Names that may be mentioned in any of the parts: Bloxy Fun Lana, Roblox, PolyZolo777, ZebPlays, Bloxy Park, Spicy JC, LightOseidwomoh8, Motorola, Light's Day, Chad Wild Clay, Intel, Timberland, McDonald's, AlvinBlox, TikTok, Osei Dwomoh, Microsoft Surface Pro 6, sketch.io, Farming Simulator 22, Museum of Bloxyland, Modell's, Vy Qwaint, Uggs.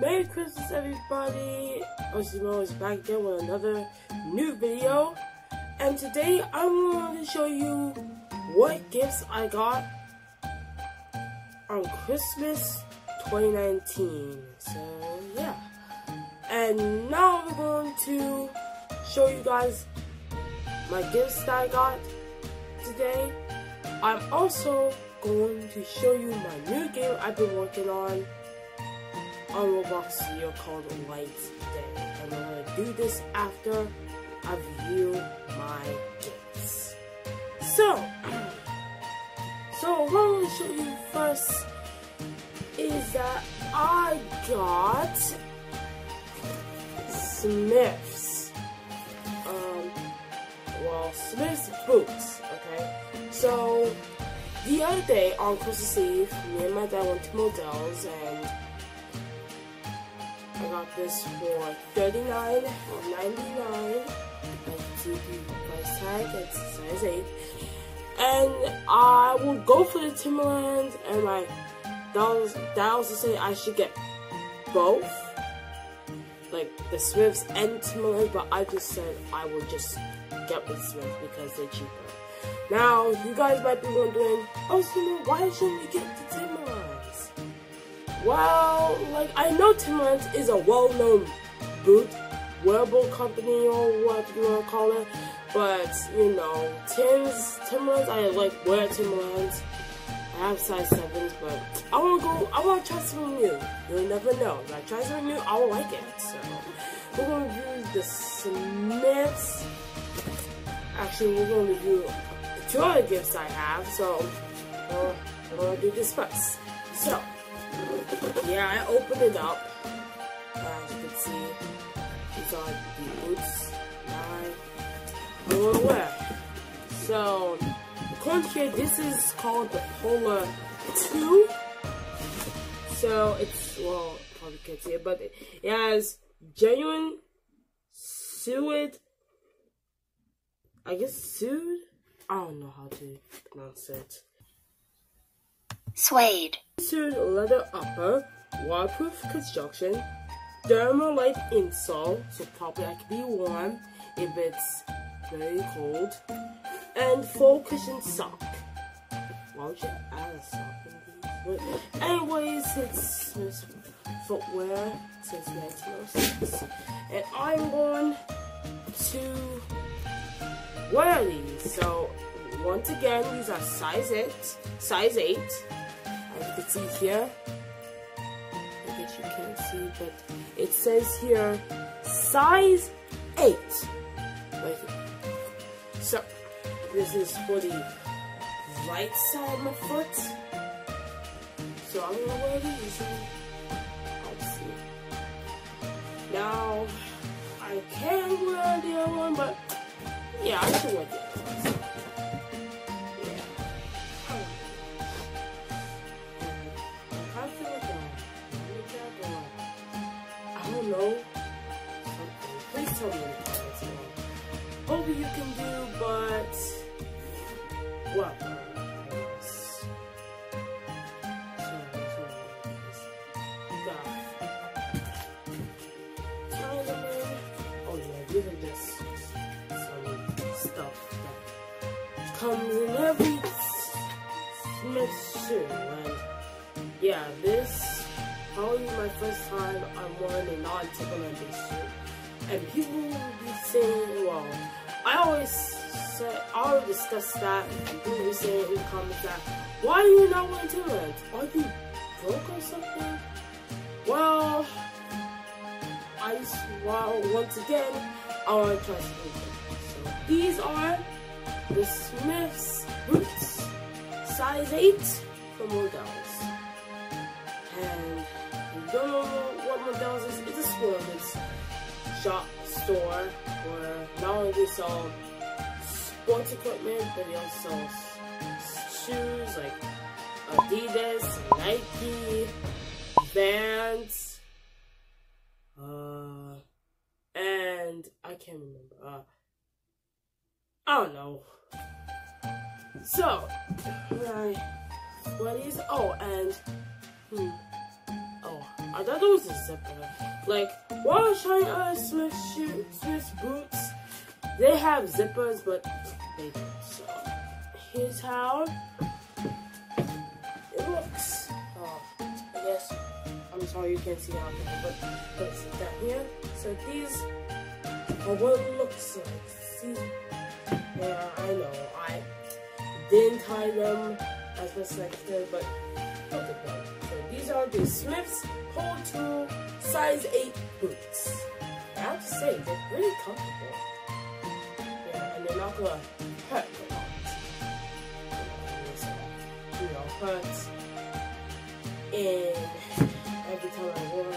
Merry Christmas, everybody! Osei Dwomoh is back again with another new video, and today I'm going to show you what gifts I got on Christmas 2019. So yeah, and now I'm going to show you guys my gifts that I got today. I'm also going to show you my new game I've been working on Roblox here called Light's Day. And I'm going to do this after I review my gifts. So what I'm going to show you first is that I got Smith's, Smith's boots, okay? So the other day on Christmas Eve, me and my dad went to Modell's and I got this for $39.99. I do the price tag, it's size 8. And I will go for the Timberland, and like that was to say I should get both, like the Smiths and Timberland, but I just said I will just get with Smiths because they're cheaper. Now you guys might be wondering, oh Simon, why shouldn't we get the Timberlands? Well, like I know Timberlands is a well-known boot wearable company or what you wanna call it, but you know, Timberlands, I like wear Timberlands. I have size 7s, but I wanna try something new. You'll never know. If I try something new, I will like it. So we're gonna use the Smiths. Actually, we're going to do two other gifts I have, so we're going to do this first. So, yeah, I opened it up. As you can see, these are the boots I'm going to wear. So, according to here, this is called the Polar 2. So, it's, well, probably can't see it, but it has genuine suede. I guess suede? I don't know how to pronounce it. Suede. Suede leather upper, waterproof construction, thermal-like insole, so probably I could be warm if it's very cold, and full cushion sock. Why would you add a sock in these? But anyways, it's Smith's footwear since 1906, and I'm going to wear these. So once again, these are size 8, as you can see here. I guess you can't see, but it says here size 8. Right here. So this is for the right side of my foot. So I'm gonna wear these. I'll see. Now I can wear the other one, but yeah, I should wear the other ones. Yeah. How should I go? I don't know. Something. Please tell me in the comments below. Hopefully you can do, but what? Oh yeah, these are just stuff that comes in every Smith shoe, and yeah, this probably my first time I'm wearing a non-Timberland shoe, and people will be saying, well, I always discuss that, and people will say in the comments that, why are you not wearing Timberland? Are you broke or something? Well, once again, I want to try something different. These are the Smith's boots, size 8 from Modell's. And if you don't know what Modell's is, it's a sports store where not only they sell sports equipment, but they also sell shoes like Adidas, Nike, Vans, and I can't remember. I don't know. So, what is? Oh, and I that was acceptable. Like, why was trying Swiss boots? They have zippers, but they don't. So, here's how it looks. I guess, I'm sorry you can't see how it looks, but let's sit down here. So, these are what it looks like. See? Yeah, I know. I didn't tie them as much as I could, but look at them. So, these are the Smith's Hole Tool size 8 boots. I have to say, they're really comfortable. Yeah, and they're not gonna hurt a lot. You know, hurt. And every time I wear it,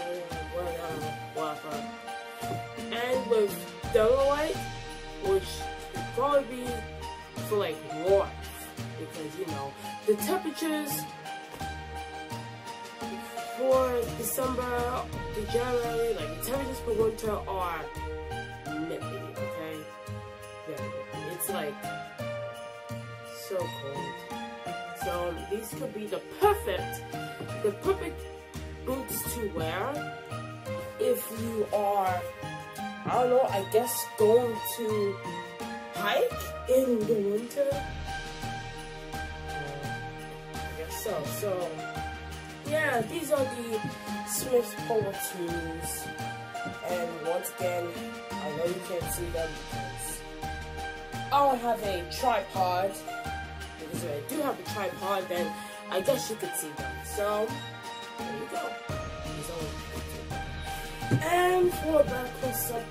and with Delaware, which would probably be for like warmth, because you know, the temperatures for December to January, like the temperatures for winter are nippy, okay? Yeah, it's like so cold. So these could be the perfect boots to wear if you are, I don't know, I guess going to hike in the winter. I guess so. So yeah, these are the Smith's Hole Tools, and once again, I know you can't see them because I don't have a tripod. Because if I do have a tripod, then I guess you could see them. So there you go. And for a back close up,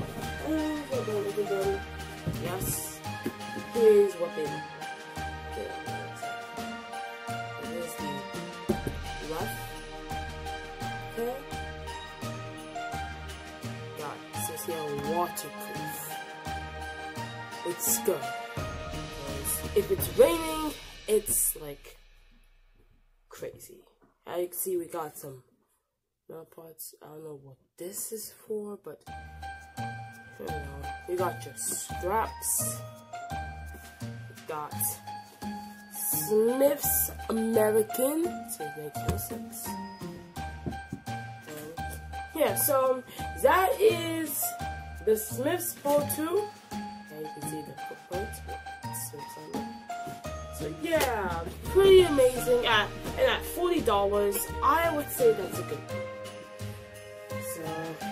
yes, here's what they look like. Here's the left. Okay. Got it. So it's now waterproof. It's good. If it's raining, it's like crazy. As you can see, we got some parts. I don't know what this is for, but you know, you got your straps. You got Smith's American, so it makes no sense. Yeah, so that is the Smith's Hole Tool. And you can see the footprints with Smith's on it. So yeah, pretty amazing. And at $40, I would say that's a good deal.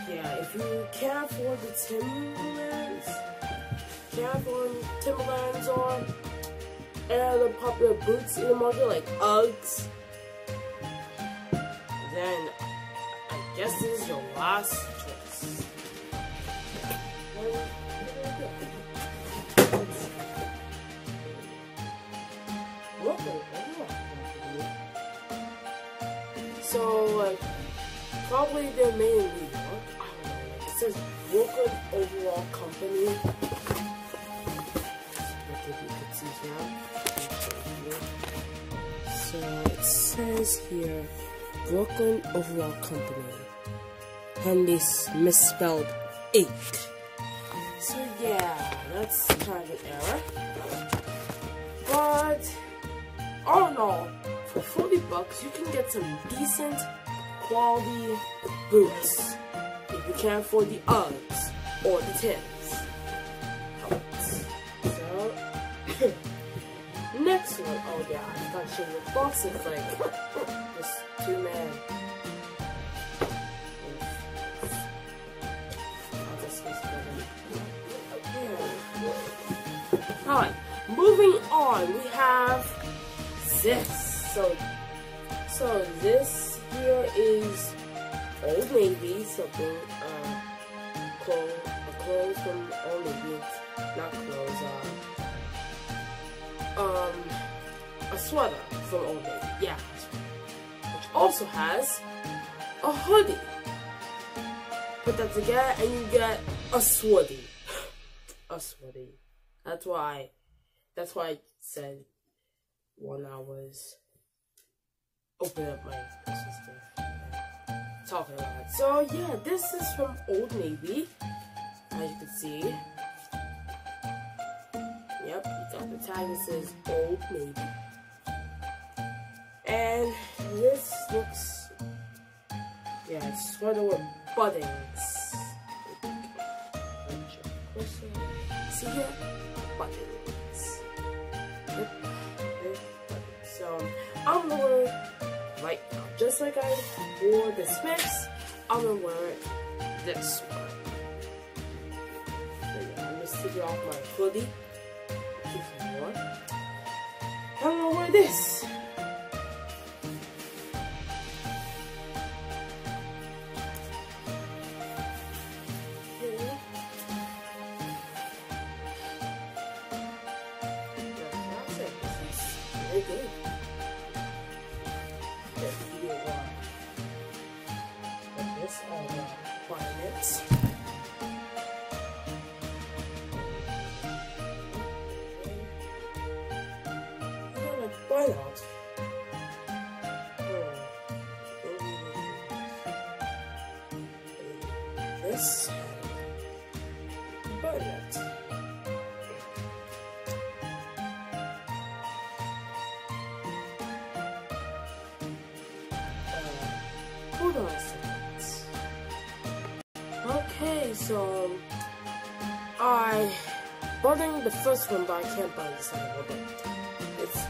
Yeah, if you can't afford the Timberlands or any other popular boots in the market like Uggs, then I guess this is your last choice. So like, probably their main leader, I don't know, it says Brooklyn Overall Company. So it says here, Brooklyn Overall Company, and they misspelled 8. So yeah, that's kind of an error. But, all in all, for $40, you can get some decent quality boots if you can't afford the Uggs or the Tims. So next one, oh yeah, I gotta show you the boxes, like this two-man. Alright, moving on, we have this. So this here is Old Navy, something, clothes from Old Navy, not clothes, a sweater from Old Navy, yeah, which also has a hoodie. Put that together and you get a sweaty. That's why I said when I was open up my sister talking a lot. So yeah, this is from Old Navy, as you can see. Yep, you got the tag that says Old Navy. And this looks Yeah, it's going to work. Buttons. See here? Buttons. So, I'm going to wear right now. Just like I wore the specs, I'm going to wear this one. So yeah, I'm just taking off my hoodie. I'm going to wear this. Why not? This. Why not? Hold on a second. Okay, so I bought the first one, but I can't buy the second one.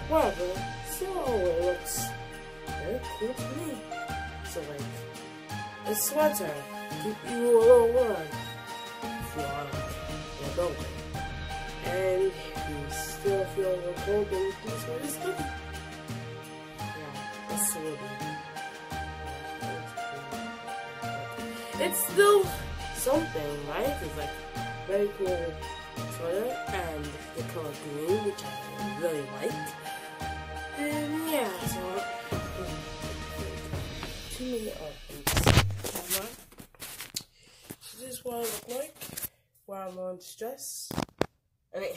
Whatever, so it looks very cool to me. So like a sweater, keep you a little warm if you are in the open. And if you still feel the cold, then you can wear this hoodie. Yeah, it's a hoodie. It's still something, right? It's like very cool sweater and the color green, which I really like. And yeah, so too many options. So this is what I look like while I'm on dress. I mean,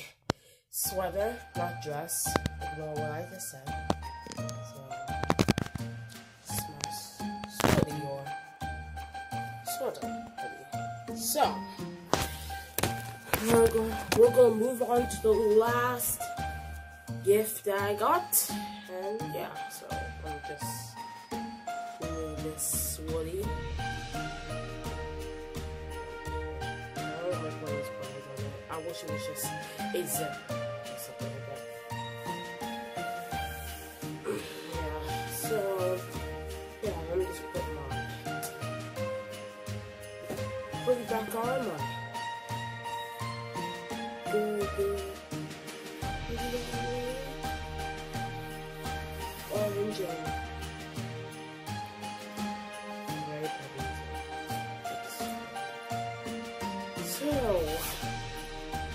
sweater, not dress. I don't know what I just said. So, it's my sweaty or sweater. So, we're gonna move on to the last gift that I got. And yeah, so I'm just doing this woody. I don't like one of these buttons on it. I wish it was just a zip or something like that. Yeah, so yeah, let me just put it back on my good. Very pretty.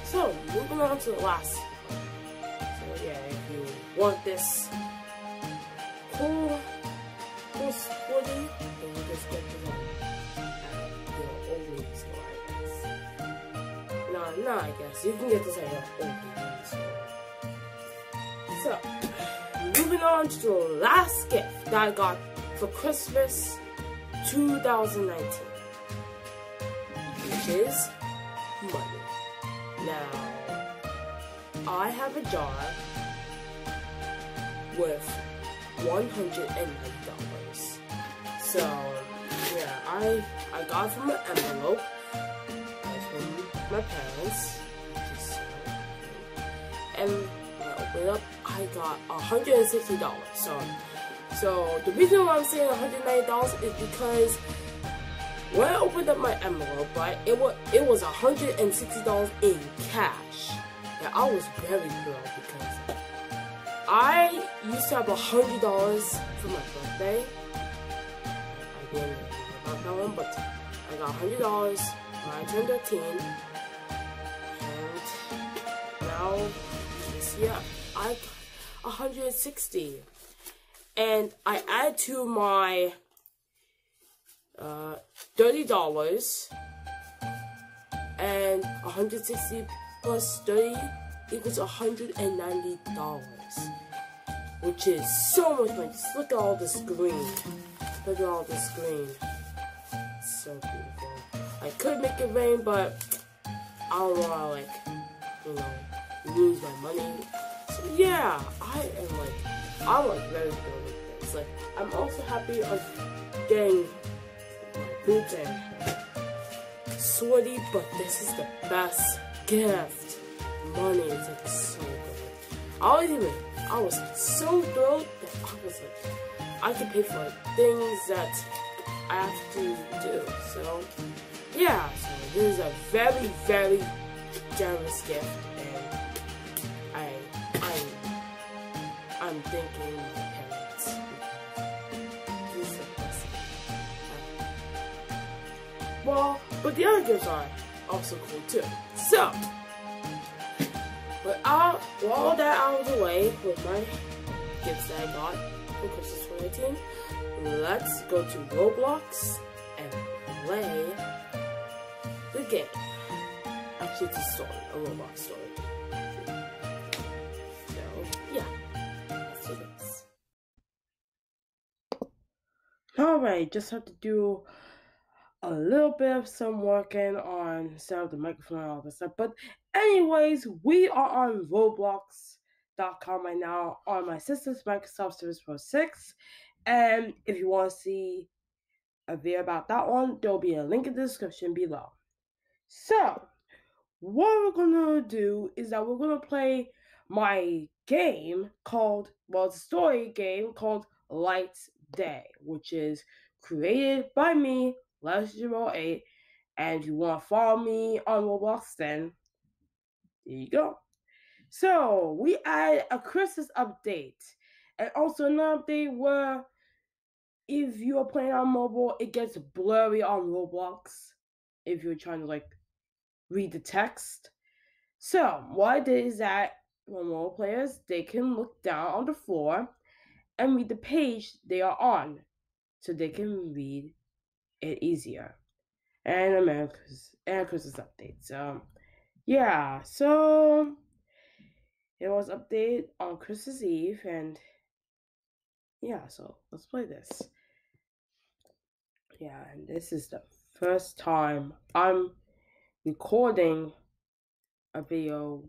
So moving on to the last one. So yeah, if you want this cool hoodie, then you just get this one at your Old Store, I guess. Nah, I guess you can get this at your Old Store. So moving on to the last gift that I got for Christmas 2019, which is money. Now, I have a jar with $190. So, yeah, I got it from an envelope from my parents, and up, I got $160. So the reason why I'm saying $190 is because when I opened up my envelope, right, it was $160 in cash. Now I was very thrilled because I used to have $100 for my birthday. I didn't know about that one, but I got $100 when I turned 13, and now this year I got $160, and I add to my $30, and $160 plus $30 equals $190, which is so much money. Just look at all this green. Look at all this green. It's so beautiful. I could make it rain, but I don't wanna, like, you know, lose my money. Yeah, I'm like very good with this. Like, I'm also happy of getting poop and sweaty, but this is the best gift. Money is like so good. Anyway, I was so thrilled that I was like, I could pay for things that I have to do. So yeah, so this is a very, very generous gift, and I'm thinking my parents. This is the best gift. Well, but the other gifts are also cool too. So, with all that out of the way, with my gifts that I got for Christmas 2018, let's go to Roblox and play the game. Actually, it's a story, a Roblox story. So, yeah, let's do this. Alright, just have to do a little bit of some working on set up the microphone and all this stuff. But anyways, we are on Roblox.com right now on my sister's Microsoft Surface Pro 6. And if you want to see a video about that one, there'll be a link in the description below. So, what we're gonna do is that we're gonna play my game called, well, it's a story game called Light's Day, which is created by me, LightOseidwomoh8, and if you want to follow me on Roblox, then there you go. So we add a Christmas update, and also another update where if you are playing on mobile, it gets blurry on Roblox if you're trying to like read the text. So what I did is that when role players, they can look down on the floor and read the page they are on, so they can read it easier. And America's and Christmas update. So yeah, so it was updated on Christmas Eve, and yeah, so let's play this. Yeah, and this is the first time I'm recording a video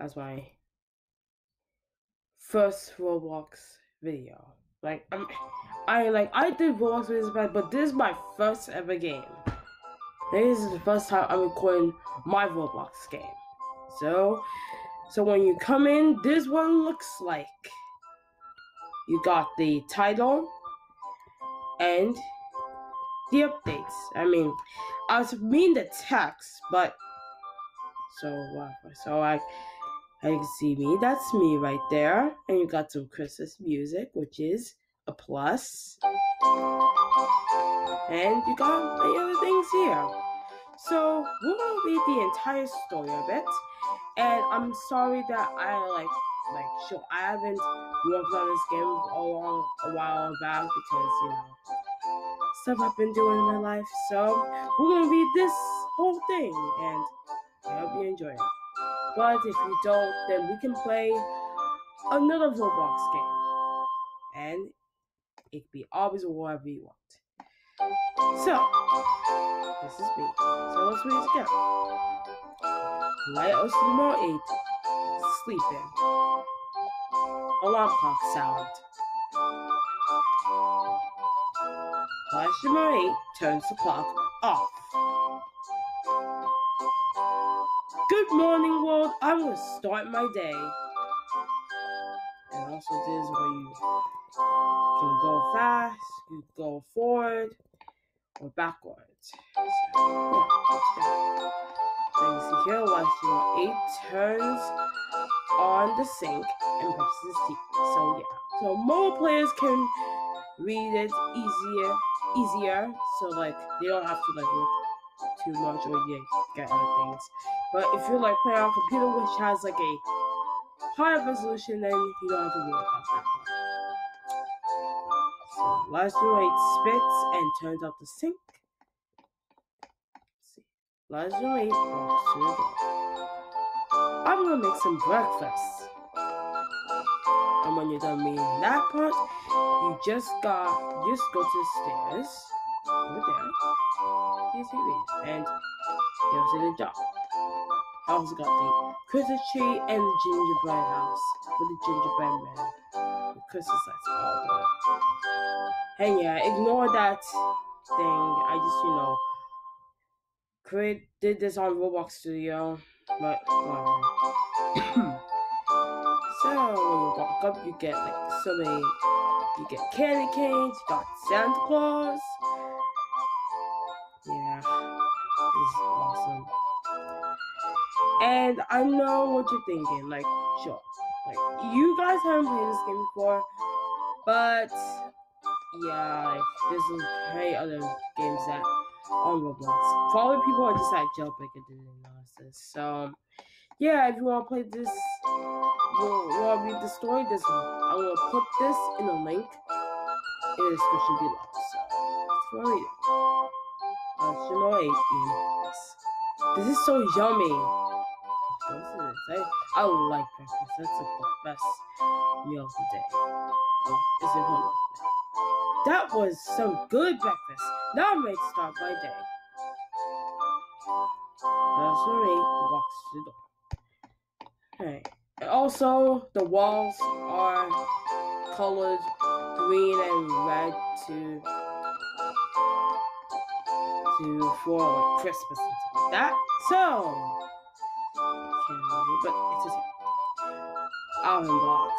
as my first Roblox video. Like I did Roblox videos, but this is my first ever game. This is the first time I'm recording my Roblox game. So when you come in, this one looks like. You got the title and the updates. I mean the text, but so whatever. So I can see me. That's me right there. And you got some Christmas music, which is a plus. And you got many other things here. So we're gonna read the entire story of it. And I'm sorry that I I haven't worked on this game a while back, because you know stuff I've been doing in my life. So we're gonna read this whole thing, and I hope you enjoy it. But if you don't, then we can play another Roblox game, and it can be always whatever you want. So this is me. So let's read it together. LightOseidwomoh8 sleeping. Alarm clock sound. LightOseidwomoh8 turns the clock off. Good morning, world. I'm gonna start my day. And also, this is where you can go fast, you can go forward or backwards. So, yeah, then you see here, LightOseidwomoh8 turns on the sink and brushes his teeth. So yeah, so more players can read it easier. So like they don't have to like look too much or you get other things. But if you're like playing on a computer which has like a higher resolution, then you don't have to worry about that. So LightOseidwomoh8 spits and turns out the sink. LightOseidwomoh8 walks to the door. I'm gonna make some breakfast. And when you're done reading that part, you just go to the stairs over there. Easy read, and there's the job. I also got the Christmas tree and the gingerbread house with the gingerbread man. The Christmas lights all over. And yeah, ignore that thing. I just, you know, did this on Roblox Studio, but whatever. So when you walk up, you get like so many. You get candy canes. You got Santa Claus. Yeah, this is awesome. And I know what you're thinking, like, sure, like you guys haven't played this game before, but yeah, like, this is many other games that on Roblox. Probably people are just like jailbreak and didn't notice this. So yeah, if you want to play this, you want to read the story, this one, I will put this in the link in the description below. So let's go read it. This is so yummy. I like breakfast. That's like the best meal of the day. Is it home? That was some good breakfast. Now I'm ready to start my day. Nursery walks to the door. Alright. Also, the walls are colored green and red for like Christmas and stuff like that. So, but it's just here. AlvinBlox.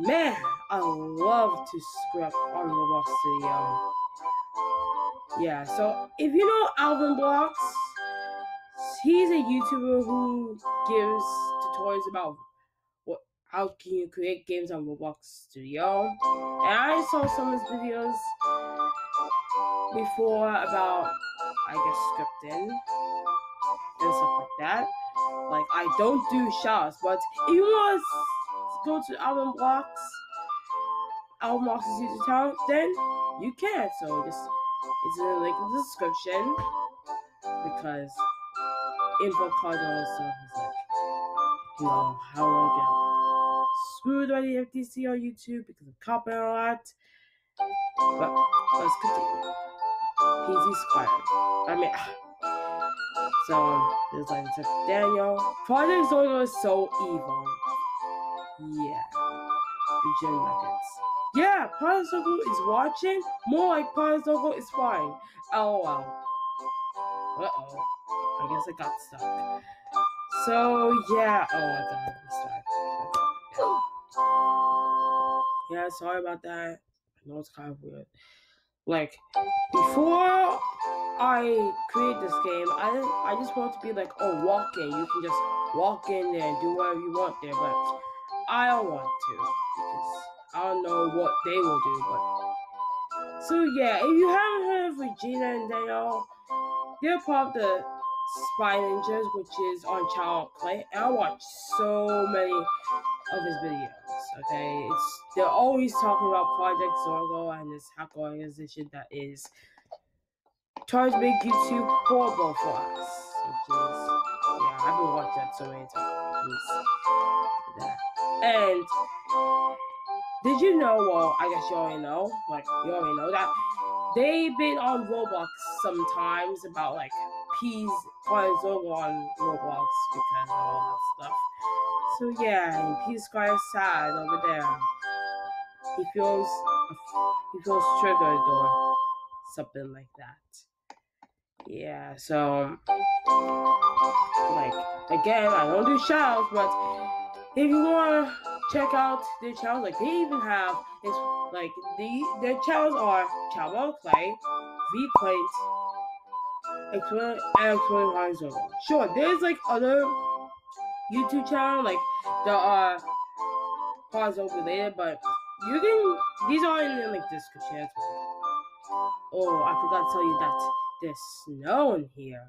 Man, I love to script on Roblox Studio. Yeah, so if you know AlvinBlox, he's a YouTuber who gives tutorials about how can you create games on Roblox Studio. And I saw some of his videos before about, I guess, scripting and stuff like that. Like, I don't do shoutouts, but if you want to go to AlvinBlox's YouTube channel, then you can. So just, it's in the link in the description, because info card and stuff is like, you know, how long ago. Screwed by the FTC on YouTube because of copying a lot. But let's continue. PZ Square. So there's like Daniel. Project Zorgo is so evil. Yeah. Gem Nuggets. Yeah, Project Zorgo is watching. More like Project Zorgo is fine. LOL. I guess I got stuck. So yeah. Oh, I got stuck. Yeah, sorry about that. I know it's kind of weird. Like, before I created this game, I just wanted to be like, oh, walk in. You can just walk in there and do whatever you want there, but I don't want to, because I don't know what they will do. But so yeah, if you haven't heard of Regina and Danielle, they're part of the Spy Ninjas, which is on Chad Wild Clay, and I watch so many of his videos. Okay, they're always talking about Project Zorgo and this hacker organization that is trying to make YouTube horrible for us. Which is, yeah, I've been watching that so many times. And did you know? Well, I guess you already know. Like, you already know that they've been on Roblox sometimes about like Project Zorgo on Roblox because of all that stuff. So yeah, and he's quite sad over there. He feels triggered or something like that. Yeah, so like again, I don't do shoutouts, but if you wanna check out their channels, like they even have their channels are Chad Wild Clay, Vy Qwaint, and Exposing Project Zorgo. Sure, there's like other YouTube channel, like there are PolyZolo related, but you can, these are in the like description as well. Oh, I forgot to tell you that there's snow in here,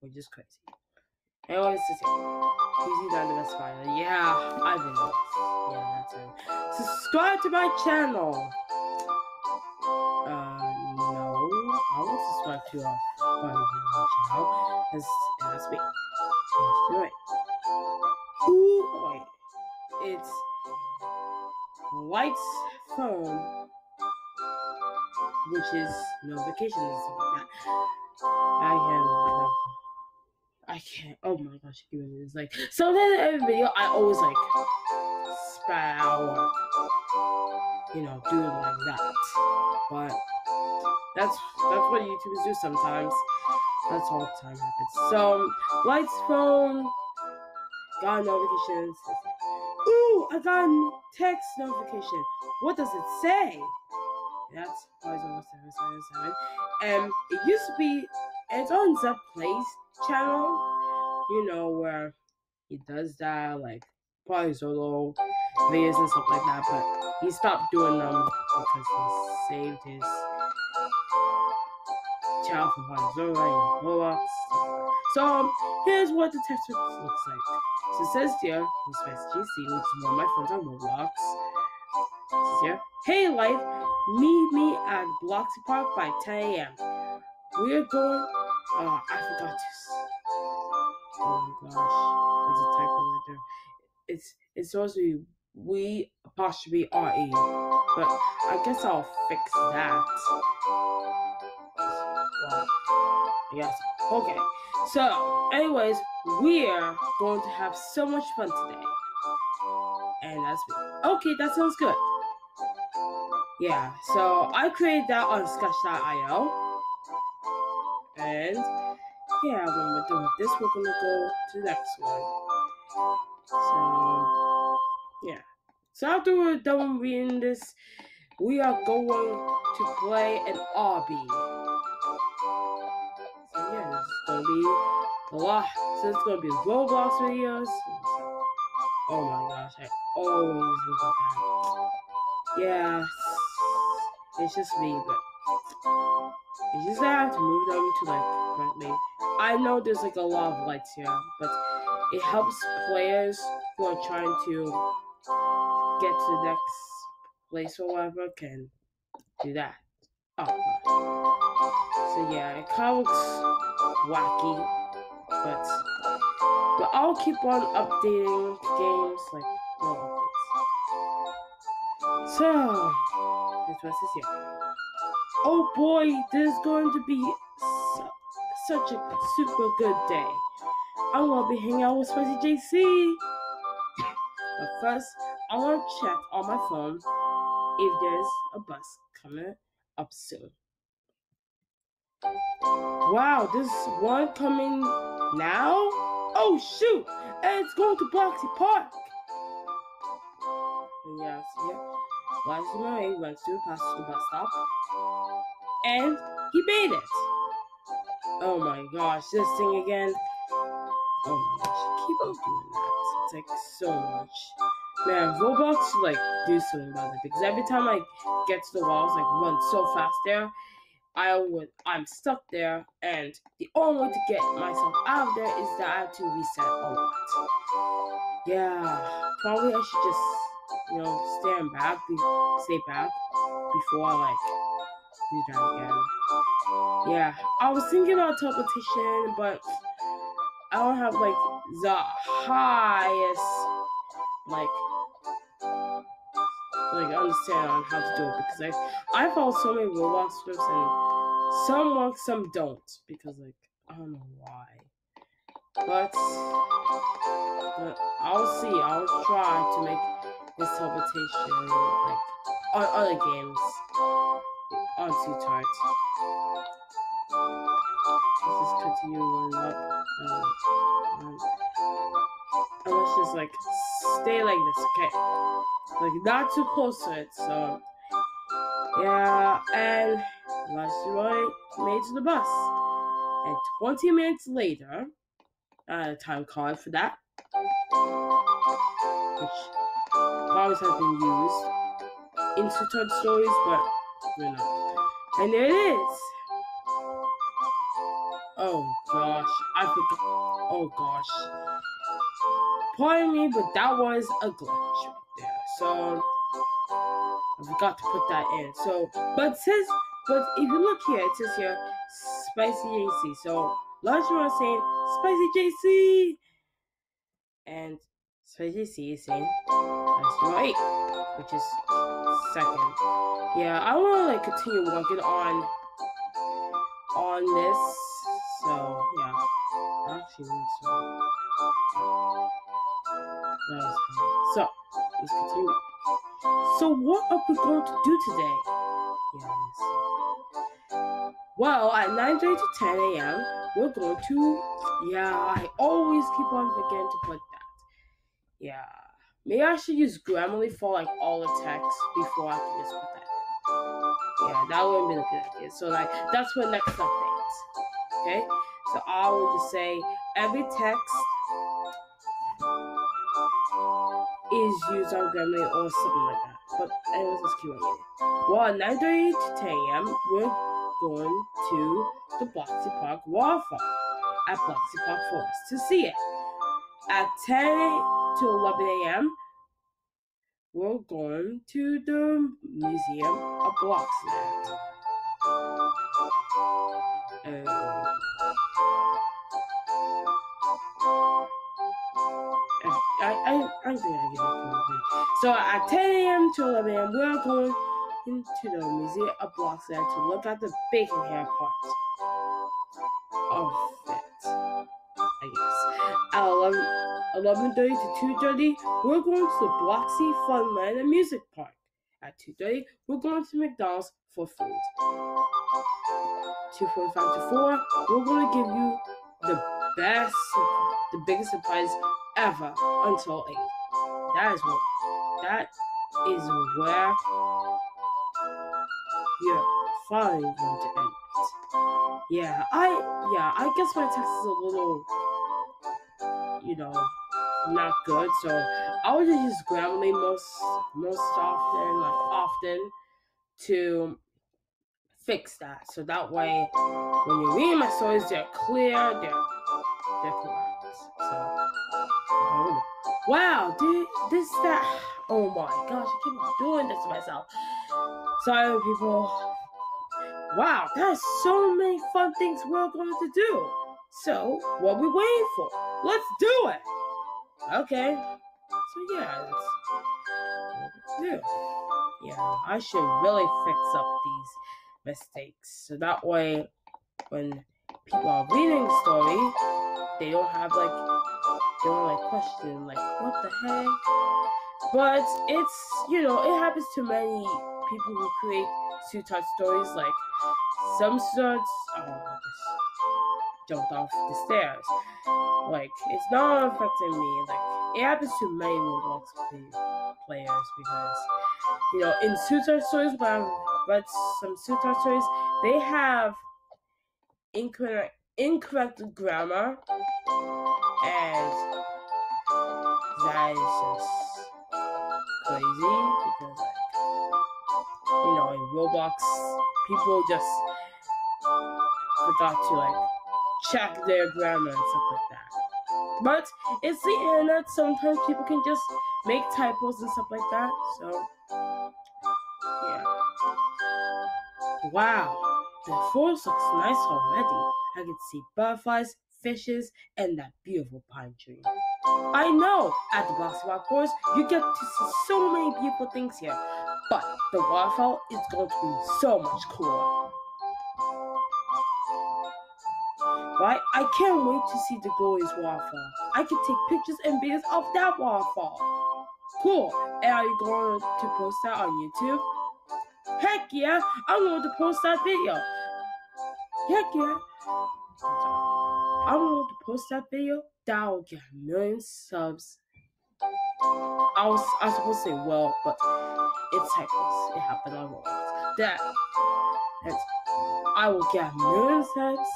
which is crazy. And what is this? Easy down the best fighter. Yeah, I've been lost. Yeah, that's it. Subscribe to my channel. No, I won't subscribe to your channel. That's me. Let's do it. Wait, it's Light's phone, which is notifications and stuff like that. I can't. Oh my gosh, even it's like sometimes in every video I always like spat out, you know, do it like that. But That's what YouTubers do sometimes. That's all the time happens. So, Light's phone got notifications. Ooh, I got a text notification. What does it say? That's PolyZolo777. And it used to be, it's on ZebPlays channel, you know, where he does that, like PolyZolo videos and stuff like that, but he stopped doing them because he saved his channel from PolyZolo and Roblox. So here's what the text looks like. So it says here, this message you see, which is one of my friends on Roblox. It says here, hey Light, meet me at Bloxy Park by 10 a.m. We're going. Oh, I forgot to. Oh my gosh, that's a typo right there. It's supposed to be we apostrophe re, but I guess I'll fix that. Well, yes. Okay. So, anyways, we're going to have so much fun today, and that's me. Okay, that sounds good. Yeah, so I created that on sketch.io, and yeah, when we're done with this, we're gonna go to the next one. So yeah, so after we're done reading this, we are going to play an RB. So yeah, it's gonna be a lot. So it's gonna be Roblox videos. Oh my gosh, I always look at that. Yeah. It's just me, but it's just that I have to move them to like correctly. I know there's like a lot of lights here, but it helps players who are trying to get to the next place or whatever can do that. Oh, so yeah, it kind of looks wacky, but I'll keep on updating games like no updates. So. This is here. Oh boy, there's going to be such a super good day. I'm gonna be hanging out with Spicy JC. But first, I want to check on my phone if there's a bus coming up soon. Wow, there's one coming now? Oh shoot, and it's going to Bloxy Park. Yes, yeah. Last night, he went through past the bus stop, and he made it. Oh my gosh, this thing again. Oh my gosh, I keep on doing that. It's like so much. Man, Roblox should like do something about it, because every time I get to the walls, like run so fast there, I'm stuck there, and the only way to get myself out of there is that I have to reset a lot. Yeah, probably I should just, you know, stay back before I like do that again. Yeah, I was thinking about teleportation, but I don't have like the highest like understanding on how to do it, because I follow so many Roblox scripts and some work, some don't, because like I don't know why. But I'll see. I'll try to make this teleportation like on other games aren't too tight. Let's just continue and up. And let's just like stay like this, okay? Like not too close to it, so yeah. And last night made to the bus, and 20 minutes later, a time card for that, which always has been used in certain stories, but you know. And there it is. Oh gosh, I forgot. Oh gosh. Pardon me, but that was a glitch right there. So I forgot to put that in. So, but if you look here, it says here, Spicy JC. So large one saying Spicy JC, and Spicy JC is saying Right, which is second. Yeah, I want to like continue working on this. So yeah, actually, so let's continue. So what are we going to do today? Yeah. Well, at 9:30 to 10 a.m., we're going to, yeah, I always keep on forgetting to put that. Yeah, maybe I should use Grammarly for like all the text before I can just put that. Yeah, that wouldn't be looking at it. So like, that's what next update. Okay, so I will just say every text is used on Grammarly or something like that. But anyways, let's keep on reading. Well, at 9:30 to 10 a.m., we're going to the Bloxy Park waterfall at Bloxy Park Forest to see it. At 10 to 11 a.m., we're going to the Museum of Bloxyland. And I think I get it. So at 10 a.m. to 11 a.m., we're going into the Museum of Bloxyland to look at the Buckingham part of it, I guess. At 11:30 to 2:30, we're going to the Bloxy Fun Lana Music Park. At 2:30, we're going to McDonald's for food. 2:45 to 4, we're going to give you the best, the biggest surprise ever until 8. That is where you're finally going to end it. Yeah, I guess my text is a little, you know, not good, so I would just use Grammarly most often to fix that. So that way, when you're reading my stories, they're clear, they're correct. So, wow, dude, this, that, oh my gosh, I keep doing this to myself. Sorry, people. Wow, there's so many fun things we're going to do. So, what are we waiting for? Let's do it! Okay. So, yeah, let's do it. Yeah, I should really fix up these mistakes. So that way, when people are reading the story, they don't have, like, they don't, like, question, like, what the heck? But it's, you know, it happens to many people who create two-touch stories. Like, some starts, oh, I just jumped off the stairs. Like, it's not affecting me. Like, it happens to many Roblox players because, you know, in two-touch stories, when I've read some two-touch stories, they have incorrect grammar, and that is just crazy because, like, you know, in Roblox, people just forgot to, like, check their grammar and stuff like that. But it's the internet, sometimes people can just make typos and stuff like that, so, yeah. Wow, the forest looks nice already. I can see butterflies, fishes, and that beautiful pine tree. I know, at the Bloxy Park Forest, you get to see so many beautiful things here, but the waterfall is going to be so much cooler. Right? I can't wait to see the glorious waterfall. I can take pictures and videos of that waterfall. Cool. And are you going to post that on YouTube? Heck yeah! I'm going to post that video. Heck yeah! I'm going to post that video. That will get a million subs. I was supposed to say well, but it's typos. It happened on Roblox. I will get a million subs.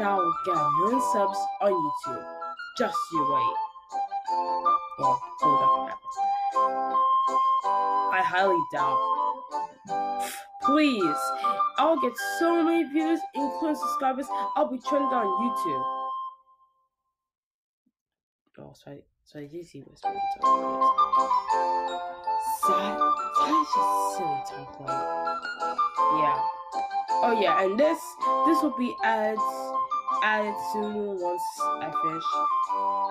Now we'll get a million subs on YouTube. Just you wait. Well, I highly doubt. Please, I'll get so many views, including subscribers. I'll be trending on YouTube. Oh, sorry, did you see this? That is just silly talk, like. Yeah. Oh yeah, and this will be added soon once I finish,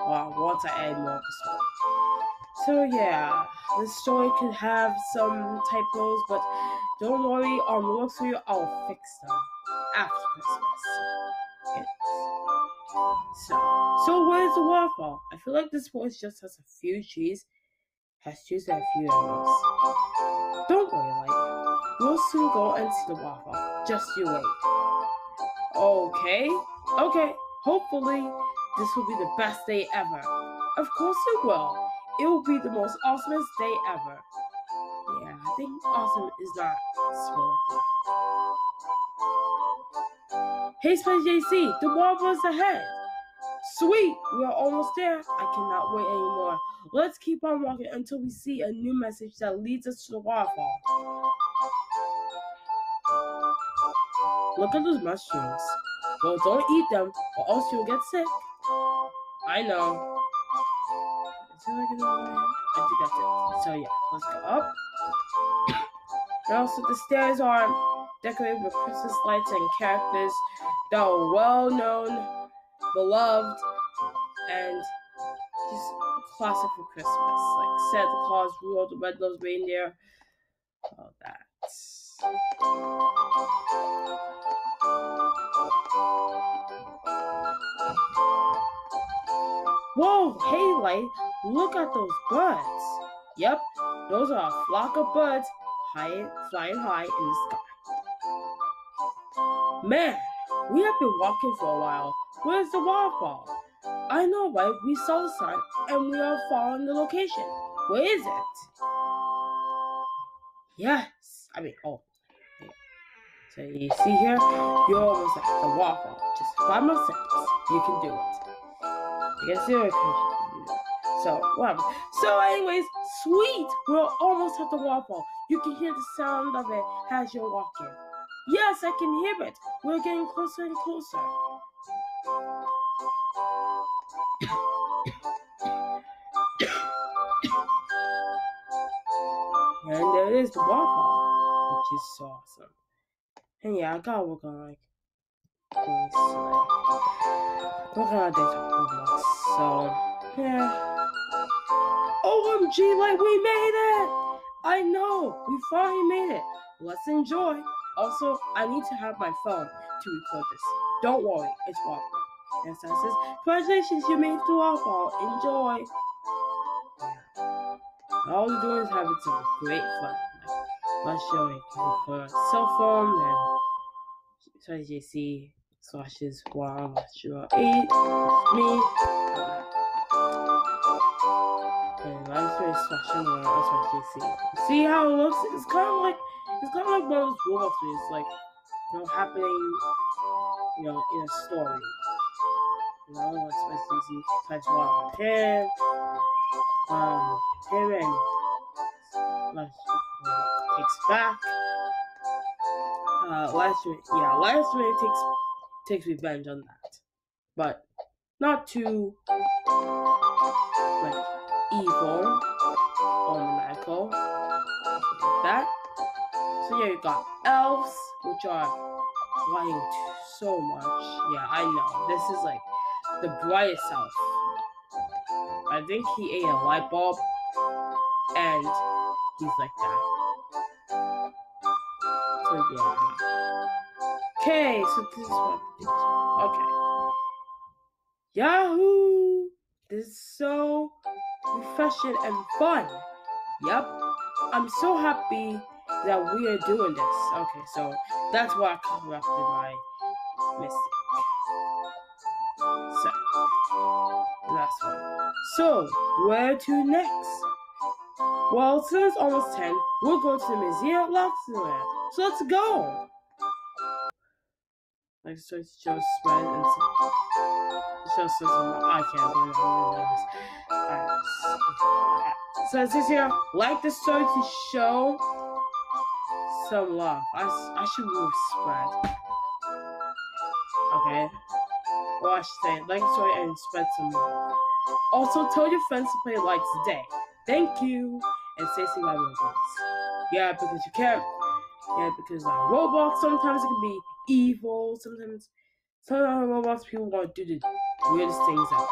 well, once I add more episodes. So yeah, the story could have some typos, but don't worry, on the next video I'll fix them after Christmas. Yes. So where's the waterfall? I feel like this forest just has a few trees and a few animals. Don't worry, like. You'll soon go and see the waffle. Just you wait. Okay. Okay. Hopefully, this will be the best day ever. Of course it will. It will be the most awesomest day ever. Yeah, I think awesome is not spelling. Hey, Spice JC, the waffle is ahead. Sweet, we are almost there. I cannot wait anymore. Let's keep on walking until we see a new message that leads us to the waterfall. Look at those mushrooms. Well, don't eat them, or else you'll get sick. I know. I think that's it. So yeah, let's go up. And also, the stairs are decorated with Christmas lights and characters that are well-known, beloved, and just classic for Christmas, like Santa Claus, Rudolph the Red-Nosed Reindeer, all that. Whoa, hey Light, look at those birds. Yep, those are a flock of birds flying high in the sky. Man, we have been walking for a while. Where's the waterfall? I know, right? We saw the sign, and we are following the location. Where is it? Yes. Yeah. So you see here, you're almost at the waterfall. Just 5 more steps. You can do it. I guess you're a Christian. So, whatever. So, anyways, sweet. We're almost at the waterfall. You can hear the sound of it as you're walking. Yes, I can hear it. We're getting closer and closer. And there it is, the waterfall, which is so awesome. And yeah, I gotta work on things tonight. Working on things with Roblox, so yeah. OMG, like we made it! I know, we finally made it. Let's enjoy. Also, I need to have my phone to record this. Don't worry, it's waterfall. And so it says, congratulations, you made it to waterfall. Enjoy. All we're doing is having some great fun. Like, showing her cell phone and sorry, JC / /8 me. And I'm sorry, JC. See how it looks? It's kind of like one of those Roblox videos, like, you know, happening, you know, in a story. You know, like JC types one hand. Aaron takes back. Last minute takes revenge on that, but not too like evil or maniacal like that. So yeah, you got elves, which are lying so much. Yeah, I know this is like the brightest elf. I think he ate a light bulb, and he's like that. So yeah. Okay, so this is what I did. Okay. Yahoo! This is so refreshing and fun. Yep. I'm so happy that we are doing this. Okay, so that's why I corrected my mistake. So, last one. So, where to next? Well, since it's almost 10, we'll go to the Museum of Bloxyland. So let's go! Like, so it's just spread and just I can't believe it. Alright. So it says here, like the story to show some love. I should move spread. Okay. Or I should say, like the story and spread some love. Also, tell your friends to play Light's Day. Thank you, and say see my Robux. Yeah, because you can't. Yeah, because like Roblox, sometimes it can be evil. Sometimes Roblox people want to do the weirdest things out.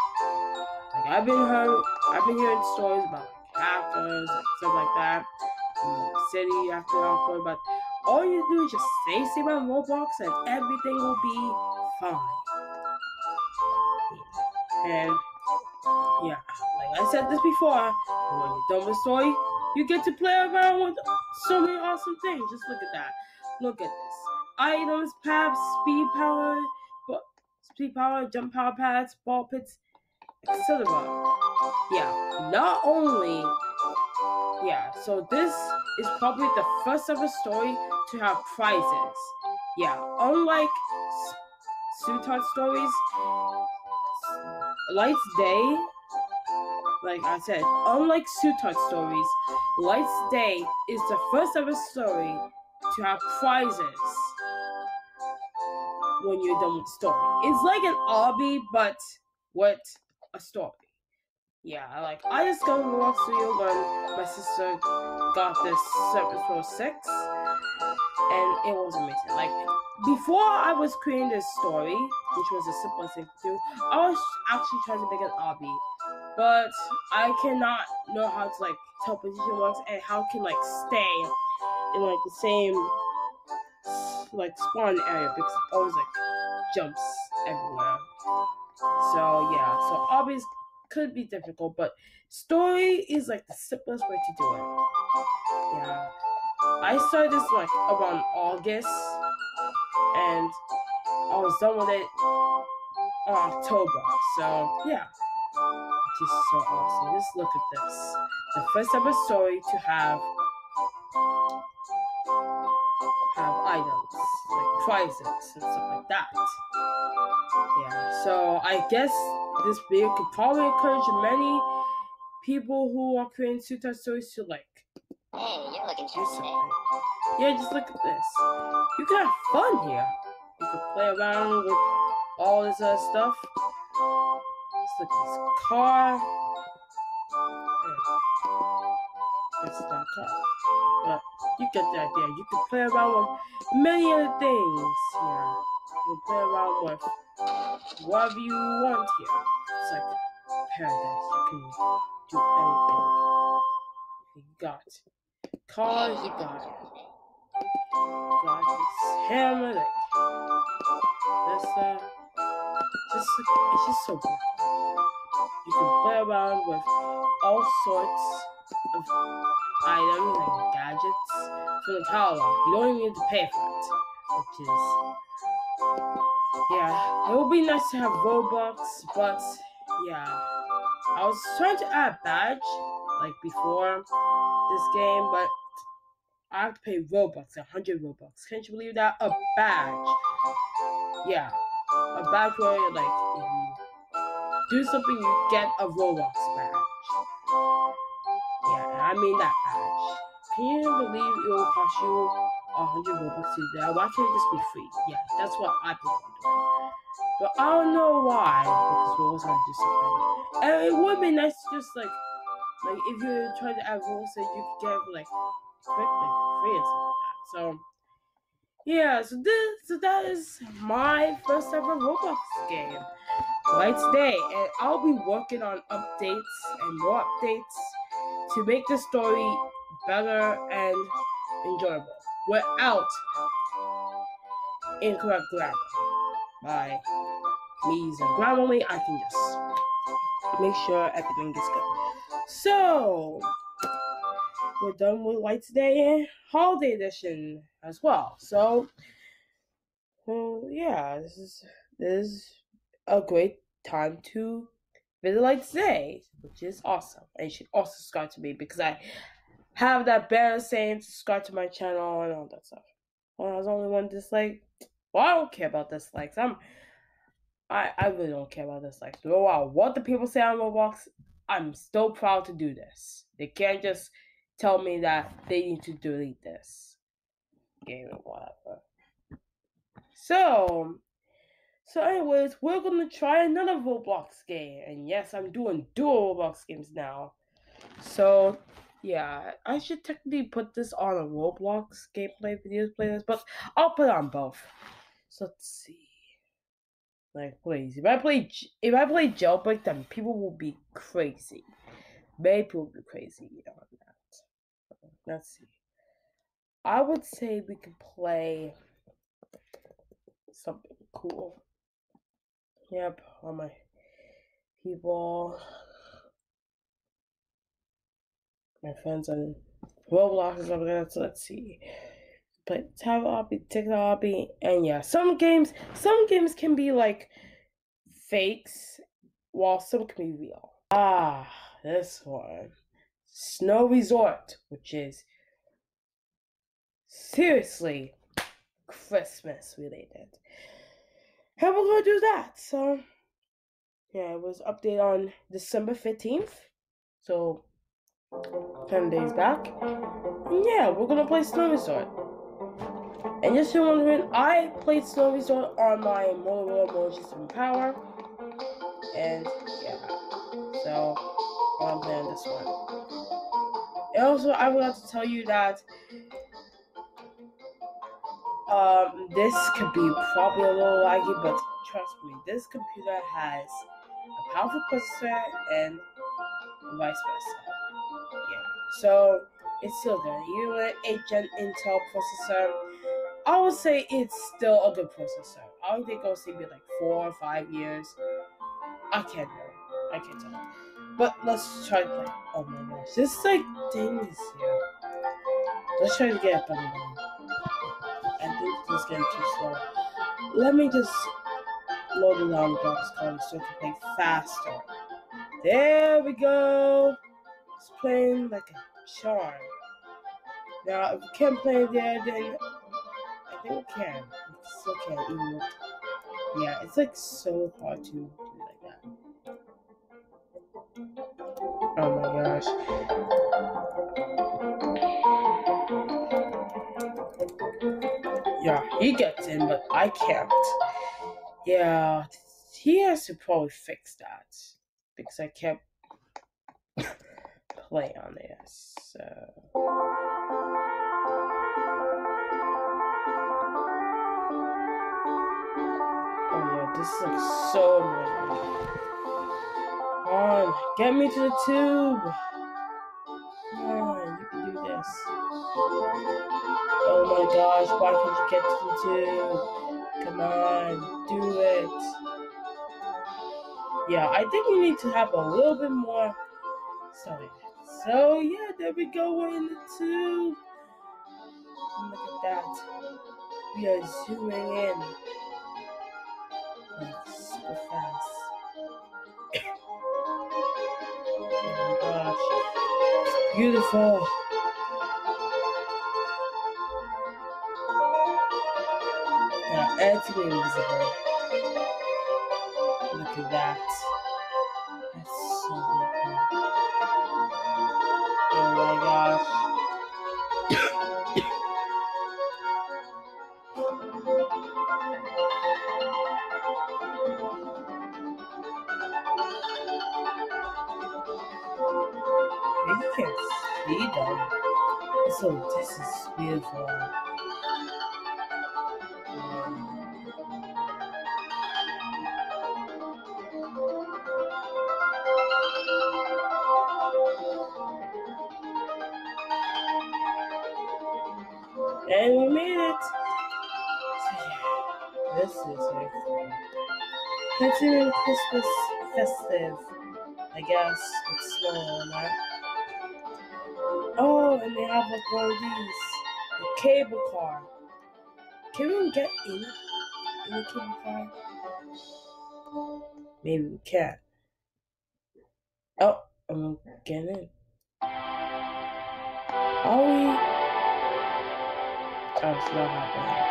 Like I've been hearing stories about like hackers and stuff like that. City after awkward, but all you do is just say my Robux, and everything will be fine. And yeah, like I said this before, when you're done with the story, you get to play around with so many awesome things. Just look at that. Look at this. Items, paths, speed power, jump power pads, ball pits, etc. Yeah, not only, yeah, so this is probably the first ever story to have prizes. Yeah, unlike Suitard stories, Light's Day, like I said, unlike Suitard stories, Light's Day is the first ever story to have prizes when you're done with the story. It's like an obby, but what a story. Yeah, like I discovered Roblox Studio when my sister got this Surface Pro 6, and it was amazing. Like before I was creating this story, which was the simplest thing to do, I was actually trying to make an obby, but I cannot know how to like tell position works and how can like stay in like the same like spawn area because it always like jumps everywhere. So yeah, so obvious could be difficult, but story is like the simplest way to do it. Yeah, I started this like around August, and I was done with it in October. So yeah, just so awesome. Just look at this. The first ever story to have items, like prizes and stuff like that. Yeah, so I guess this video could probably encourage many people who are creating Suitard stories to like, hey, you're looking interesting. Yeah, just look at this. You can have fun here. You can play around with all this other stuff. Just look at this car. It's not car. But you get the idea. You can play around with many other things here. You can play around with whatever you want here. It's like paradise. You can do anything. You got cars, you got this hammer, like this stuff. It's just so good. You can play around with all sorts of items and gadgets for the catalog. You don't even need to pay for it, which is, yeah, it would be nice to have Robux, but yeah, I was trying to add a badge like before this game, but I have to pay Robux, 100 Robux. Can't you believe that? A badge, yeah, a badge where you're like, do something, you get a Robux badge. I mean that badge. Can you believe it will cost you 100 Robux to do that? Why can't it just be free? Yeah, that's what I think I'm doing. But I don't know why, because Robux have to do something. And it would be nice to just like if you're trying to add rules that you could get like quickly free and stuff like that. So yeah, so that is my first ever Robux game, Light's Day, and I'll be working on updates and more updates to make the story better and enjoyable without incorrect grammar. By me using Grammarly, I can just make sure everything gets good. So we're done with Light's Day Holiday Edition as well. So, well, yeah, this is a great time to visit Light's Day, which is awesome. And you should also subscribe to me because I have that banner saying subscribe to my channel and all that stuff. Well, I was only one dislike. Well, I don't care about dislikes. I really don't care about dislikes. No matter what the people say on Roblox, I'm still proud to do this. They can't just tell me that they need to delete this game or whatever. So anyways, we're gonna try another Roblox game, and yes, I'm doing dual Roblox games now. So yeah, I should technically put this on a Roblox gameplay videos playlist, but I'll put it on both. So let's see. Like, please, if I play Jailbreak, then people will be crazy. Many people will be crazy on that. Let's see. I would say we can play something cool. Yep, all my people, my friends on Roblox is something else. Let's see. But Tab RP, TikTok RP, and yeah, some games can be like fakes, while some can be real. Ah, this one, Snow Resort, which is seriously Christmas related. And we're gonna do that. So yeah, it was updated on December 15th. So 10 days back. And yeah, we're gonna play Snow Resort. And just if you're wondering, I played Snow Resort on my Motorola Motion Power. And yeah. So I'm playing this one. And also I forgot to tell you that this could be probably a little laggy, but trust me, this computer has a powerful processor and vice versa. Yeah, so it's still good. You know, 8th Gen Intel processor. I would say it's still a good processor. I would think I'll see maybe like 4 or 5 years. I can't know. I can't tell. But let's try to play. Oh my gosh, this like thing is here. Let's try to get a thumbnail. It's getting too slow. Let me just load the long box card so it can play faster. There we go. It's playing like a charm. Now, if you can't play there, then I think we can. It still can't even. Yeah, it's like so hard to do like that. Oh my gosh. Yeah, he gets in, but I can't. Yeah, he has to probably fix that because I can't play on there. So oh yeah, this is like so annoying. Come on, get me to the tube. Come on, you can do this. Oh my gosh, why can't you get to the tube? Come on, do it. Yeah, I think we need to have a little bit more. Sorry. So yeah, there we go, we're in the tube. And look at that. We are zooming in. Like super fast. Oh my gosh. It's beautiful. It's really visible. Look at that. That's so beautiful. Oh my gosh. Maybe you can't see them. So this is beautiful. And we made it! So yeah, this is really cool. It's even Christmas festive, I guess, with snow and all that. Oh, and they have like one of these, the cable car. Can we get in the cable car? Maybe we can. Oh, I'm gonna get in. Are we? Oh, it's not happening.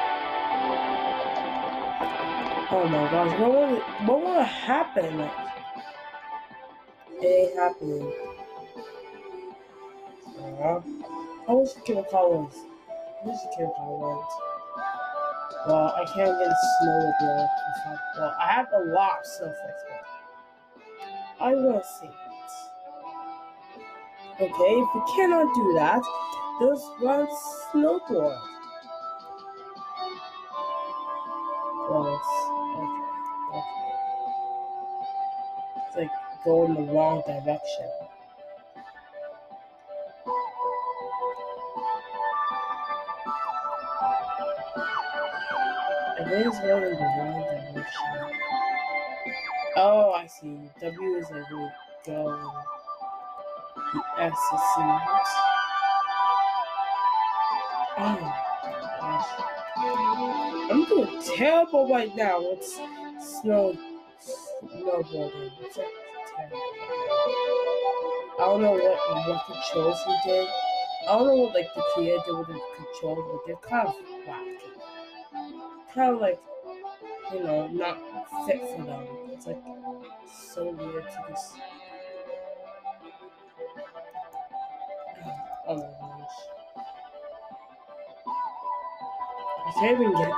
Oh my gosh, what will happen? Like, it ain't happening. I wish the cable car was. I wish the cable car was. Well, I can't get snow there. Well, I have a lot of snowflakes, but I want to see it. Okay, if we cannot do that, there's one snowboard. Well, it's okay. It's like going the wrong direction. It is going in the wrong direction. Oh, I see. W is like we go. The S is not. Oh, I'm doing terrible right now. It's snowboarding. It's terrible. I don't know what controls he did. I don't know what the creator did with the controls, but they're kind of wacky. Kind of like, not fit for them. It's like so weird to this. Oh my gosh. I can't even get off.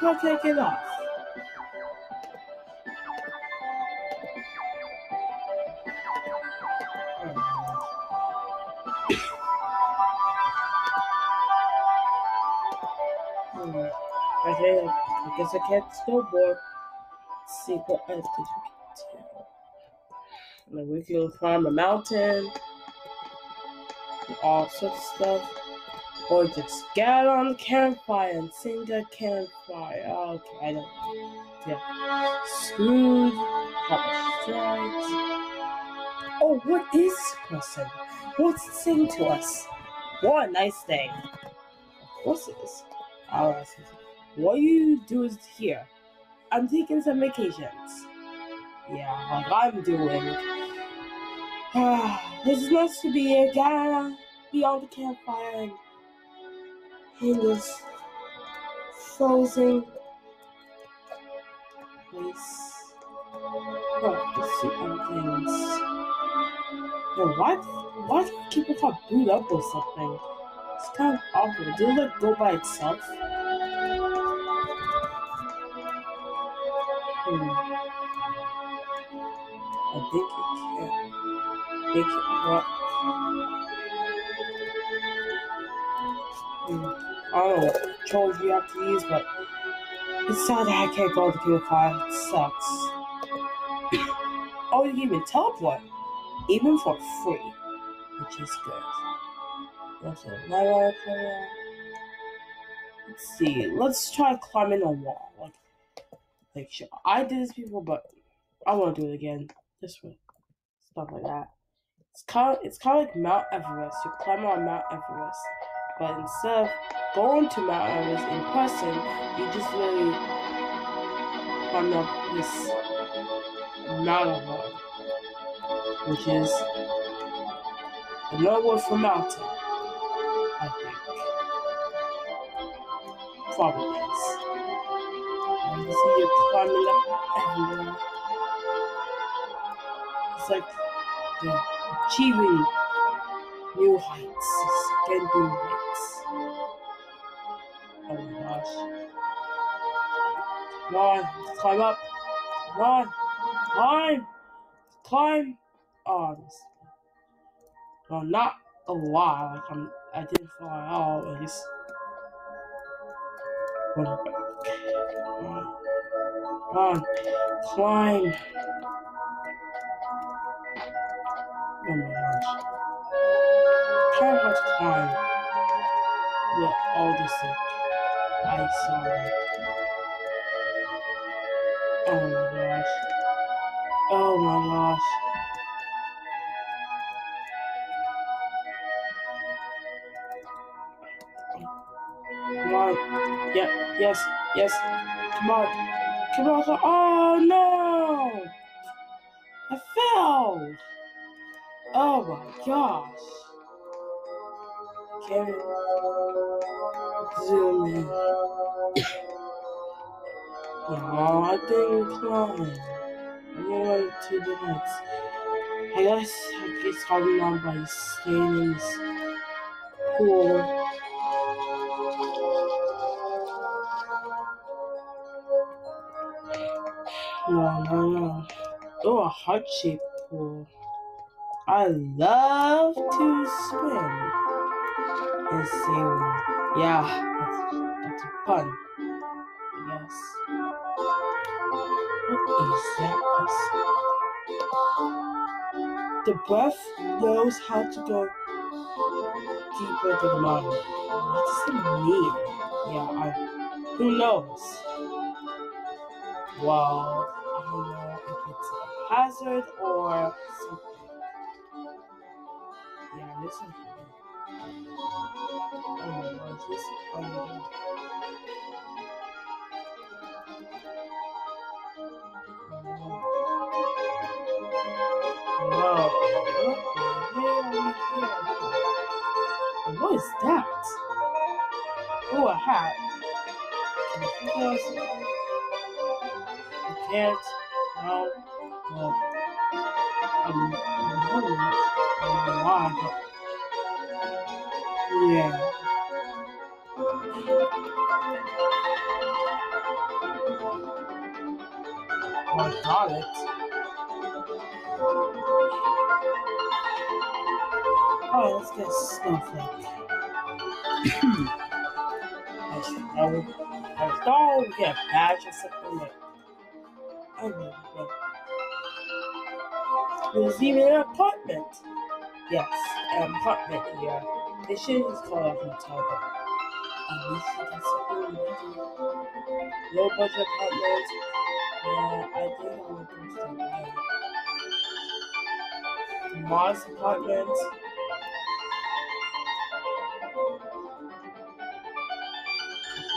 Why can't I get off? Okay, I guess I can't snowboard. Let's see what I think we can do. Like, we can climb a mountain, all sorts of stuff, or just get on the campfire and sing a campfire. Okay, I don't know. Yeah. Smooth, hop strikes. Oh, what is this person? What's it saying to us? What a nice day. What's this? Alright, what you do is here. I'm taking some vacations. Yeah, like I'm doing. This is nice to be here, gotta be on the campfire and in this frozen place. Oh, let's see things. Yo, why do people got booed up or something? It's kind of awkward. Did it like go by itself? I think it can. Make it work. I don't know what controls you have to use, but it's sad that I can't go to the campfire. It sucks. Oh, you can even teleport, even for free, which is good. Let's see. Let's try climbing a wall. Like sure. I did this before, but I want to do it again. This way, stuff like that. It's kind of like Mount Everest. You climb on Mount Everest, but instead of going to Mount Everest in person, you just literally climb up this mountain road, which is another word for mountain. I think. Probably is. And you see you're climbing up everywhere. It's like achieving new heights. It's getting new heights. Oh my gosh. Come on, climb up. Come on. Climb. Oh, this. Well, not a lot. Like I didn't fall at all, I just went back. Come on, climb. Oh my gosh. Kind of hard to climb with all this ice on it. Oh my gosh. Oh my gosh. Yep, yeah, yes, come on, oh no! I fell! Oh my gosh! Okay, zoom in. Oh, I didn't climb. I'm going to the next. I guess I'm not by staying in this pool. No. Oh, a heart-shaped pool. I love to swim and sing. Yeah, that's fun. Yes. What is that person? The breath knows how to go deeper than mine. What does it mean? Yeah, who knows? Wow. I don't know if it's a hazard or something. Yeah, this is And what is that? Oh, a hat. I can't. No. No. I'm yeah. I got it. Oh, let's get snowflake. I thought we get a badge or something, but I don't know. There's even an apartment. Yes, an apartment here. They should just call it a hotel, but at least you can see. Low budget apartment. Yeah, I think I want to start by Mars apartment.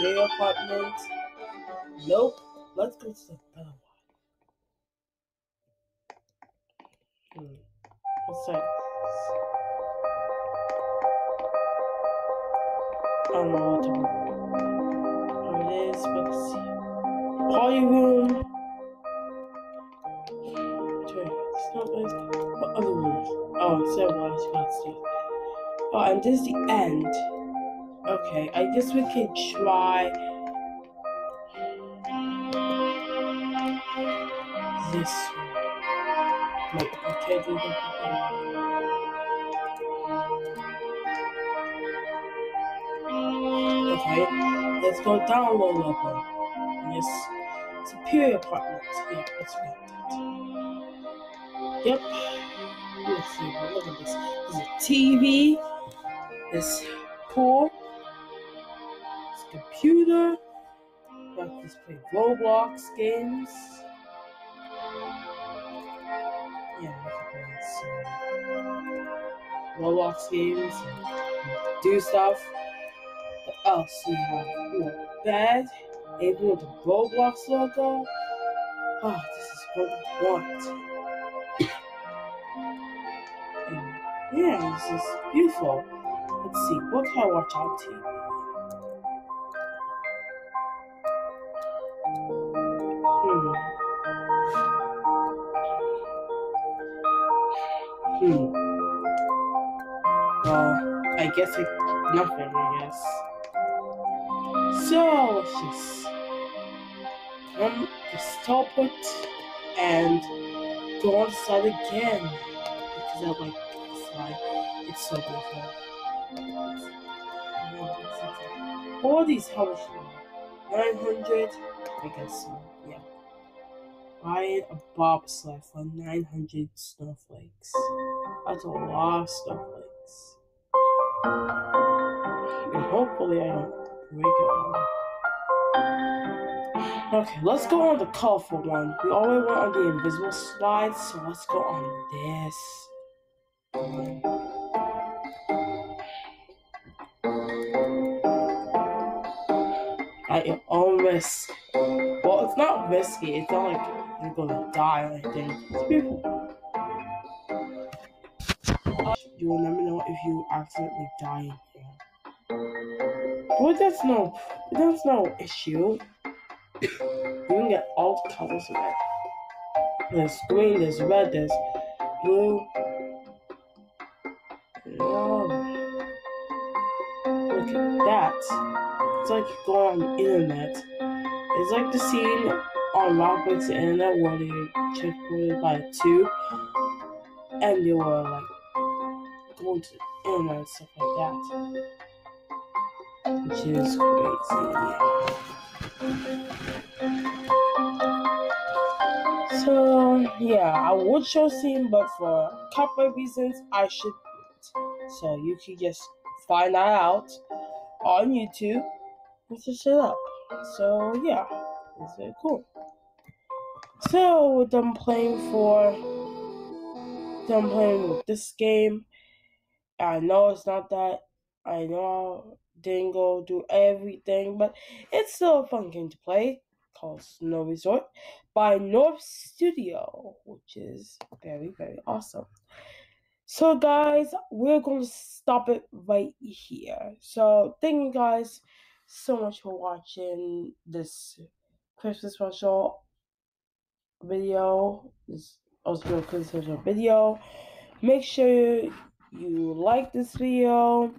Day apartment. Nope. Let's go to the better one. What's that? I don't know what to do. There it is. Let's see. Party room. What other rooms? Oh, so much. Oh, and this is the end. Okay, I guess we can try this one. Wait, we can't do that. Okay, let's go down low level. Yes, superior apartment. Yeah, let's grab that. Yep. Let's see. Look at this. There's a TV. This pool. Computer, like this play Roblox games. Yeah, Roblox games and do stuff. What else you have? Ooh, bed, able with the Roblox logo. Oh, this is what we want. And yeah, this is beautiful. Let's see, what can I watch on TV? I guess it's nothing, I guess. So, let's just stop it and go on start again. Because I like this slide. It's so beautiful. All these, how much? 900, I guess so, yeah. Buying a bobsled for 900 snowflakes. That's a lot of snowflakes. And hopefully I don't break it all. Okay, let's go on the colorful one. We already went on the invisible slide, so let's go on this. At your own risk. Well, it's not risky. It's not like you're gonna die or anything. It's beautiful. You will never know if you accidentally die in here. Well, that's no issue. You can get all colors of it. There's green, there's red, there's blue. No. Look at that. It's like you go on the internet. It's like the scene on Roblox internet where they checkpointed by a tube and they were like going to the internet and stuff like that. Which is crazy. So yeah, I would show scene, but for copyright reasons I should do it. So you can just find that out on YouTube and search it up. So yeah, it's very cool. So we're done playing with this game. I know it's not that I know Dingo do everything, but it's still a fun game to play called Snow Resort by North Studio, which is very, very awesome. So guys, we're going to stop it right here. So thank you guys so much for watching this Christmas special video. This also Christmas special video. Make sure you like this video,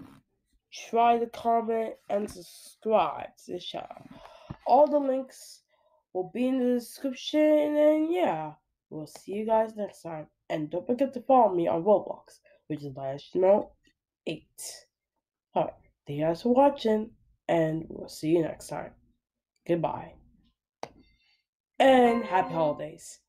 try to comment, and subscribe to the channel. All the links will be in the description, and yeah, we'll see you guys next time. And don't forget to follow me on Roblox, which is LightOseidwomoh8. Alright, thank you guys for watching, and we'll see you next time. Goodbye. And happy holidays.